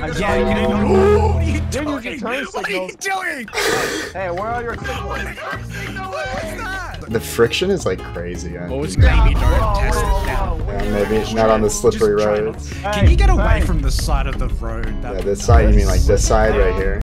What are you doing? Hey, where are your signals? The friction is like crazy. Maybe not on the slippery roads. Can you get away from the side of the road? Yeah, this side, you mean like this side right here?